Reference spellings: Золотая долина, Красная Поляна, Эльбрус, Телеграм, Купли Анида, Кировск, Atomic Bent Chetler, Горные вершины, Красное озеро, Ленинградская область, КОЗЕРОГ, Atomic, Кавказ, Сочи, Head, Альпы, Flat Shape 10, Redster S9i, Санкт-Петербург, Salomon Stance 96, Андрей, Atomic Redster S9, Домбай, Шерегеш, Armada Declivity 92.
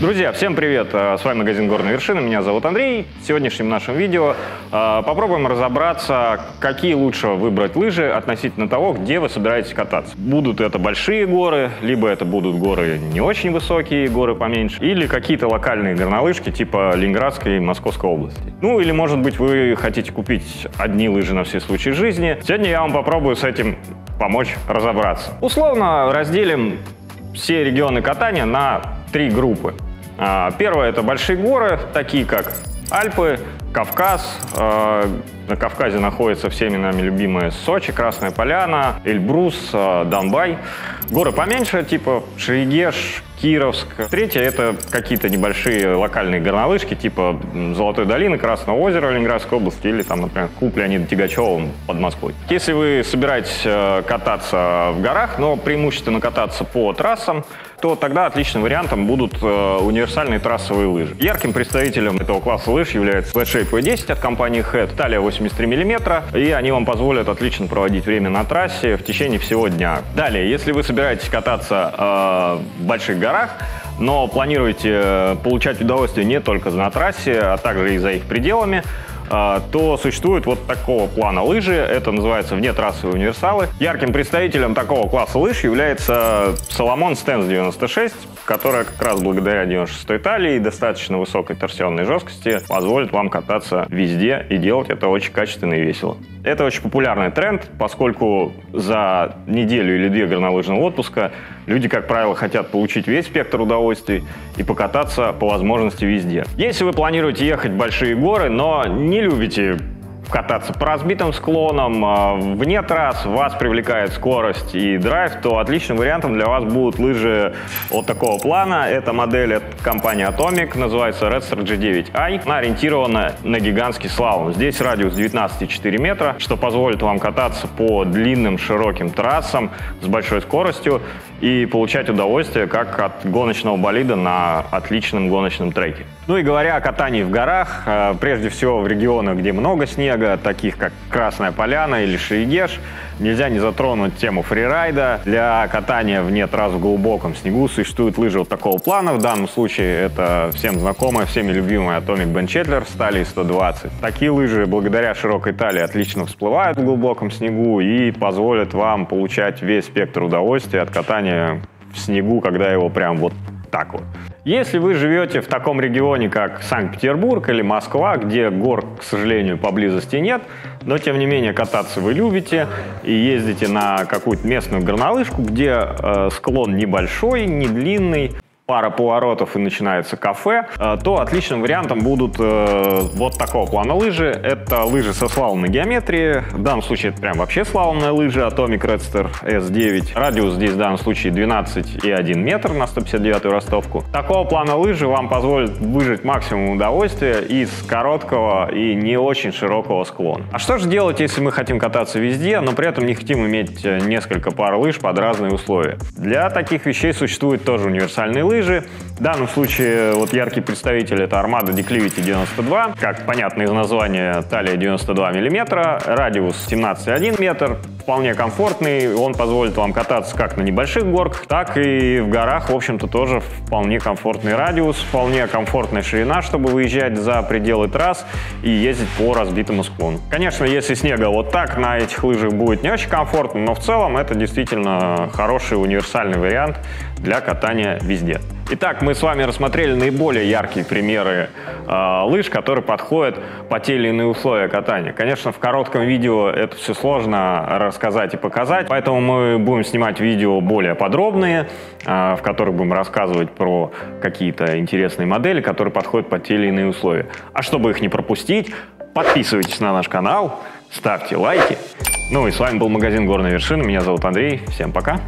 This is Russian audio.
Друзья, всем привет! С вами магазин «Горные вершины». Меня зовут Андрей. В сегодняшнем нашем видео попробуем разобраться, какие лучше выбрать лыжи относительно того, где вы собираетесь кататься. Будут это большие горы, либо это будут горы не очень высокие, горы поменьше, или какие-то локальные горнолыжки типа Ленинградской и Московской области. Ну или, может быть, вы хотите купить одни лыжи на все случаи жизни. Сегодня я вам попробую с этим помочь разобраться. Условно разделим все регионы катания на три группы. Первое — это большие горы, такие как Альпы, Кавказ. На Кавказе находится всеми нами любимые Сочи, Красная Поляна, Эльбрус, Домбай. Горы поменьше, типа Шерегеш, Кировск. Третье — это какие-то небольшие локальные горнолыжки, типа Золотой долины, Красного озера, Ленинградской области или, там, например, Купли Анида под Москвой. Если вы собираетесь кататься в горах, но преимущественно кататься по трассам, то тогда отличным вариантом будут универсальные трассовые лыжи. Ярким представителем этого класса лыж является Flat Shape 10 от компании Head, талия 83 мм, и они вам позволят отлично проводить время на трассе в течение всего дня. Далее, если вы собираетесь кататься в больших горах, но планируете получать удовольствие не только на трассе, а также и за их пределами, то существует вот такого плана лыжи. Это называется внетрассовые универсалы. Ярким представителем такого класса лыж является Salomon Stance 96, которая как раз благодаря 96-й талии и достаточно высокой торсионной жесткости позволит вам кататься везде и делать это очень качественно и весело. Это очень популярный тренд, поскольку за неделю или две горнолыжного отпуска люди, как правило, хотят получить весь спектр удовольствий и покататься по возможности везде. Если вы планируете ехать в большие горы, но не любите кататься по разбитым склонам, вне трасс вас привлекает скорость и драйв, то отличным вариантом для вас будут лыжи от такого плана. Эта модель от компании Atomic, называется Redster S9i. Она ориентирована на гигантский слалом. Здесь радиус 19,4 метра, что позволит вам кататься по длинным широким трассам с большой скоростью и получать удовольствие как от гоночного болида на отличном гоночном треке. Ну и говоря о катании в горах, прежде всего в регионах, где много снега, таких как Красная Поляна или Шерегеш, нельзя не затронуть тему фрирайда. Для катания вне трасс в глубоком снегу существуют лыжи вот такого плана. В данном случае это всем знакомая, всеми любимая Atomic Bent Chetler с талией 120. Такие лыжи благодаря широкой талии отлично всплывают в глубоком снегу и позволят вам получать весь спектр удовольствия от катания в снегу, когда его прям вот так вот. Если вы живете в таком регионе, как Санкт-Петербург или Москва, где гор, к сожалению, поблизости нет, но тем не менее кататься вы любите и ездите на какую-то местную горнолыжку, где склон небольшой, не длинный, пара поворотов и начинается кафе, то отличным вариантом будут вот такого плана лыжи. Это лыжи со слаломной геометрией. В данном случае это прям вообще слаломная лыжа Atomic Redster S9. Радиус здесь в данном случае 12,1 метр на 159-ю ростовку. Такого плана лыжи вам позволит выжать максимум удовольствия из короткого и не очень широкого склона. А что же делать, если мы хотим кататься везде, но при этом не хотим иметь несколько пар лыж под разные условия? Для таких вещей существуют тоже универсальные лыжи. В данном случае вот яркий представитель — это Armada Declivity 92. Как понятно из названия, талия 92 мм, радиус 17,1 метр. Вполне комфортный, он позволит вам кататься как на небольших горках, так и в горах, в общем-то, тоже вполне комфортный радиус, вполне комфортная ширина, чтобы выезжать за пределы трасс и ездить по разбитому склону. Конечно, если снега вот так, на этих лыжах будет не очень комфортно, но в целом это действительно хороший универсальный вариант для катания везде. Итак, мы с вами рассмотрели наиболее яркие примеры лыж, которые подходят по те или иные условия катания. Конечно, в коротком видео это все сложно рассказать и показать, поэтому мы будем снимать видео более подробные, в которых будем рассказывать про какие-то интересные модели, которые подходят под те или иные условия. А чтобы их не пропустить, подписывайтесь на наш канал, ставьте лайки. Ну и с вами был магазин «Горные вершины». Меня зовут Андрей. Всем пока!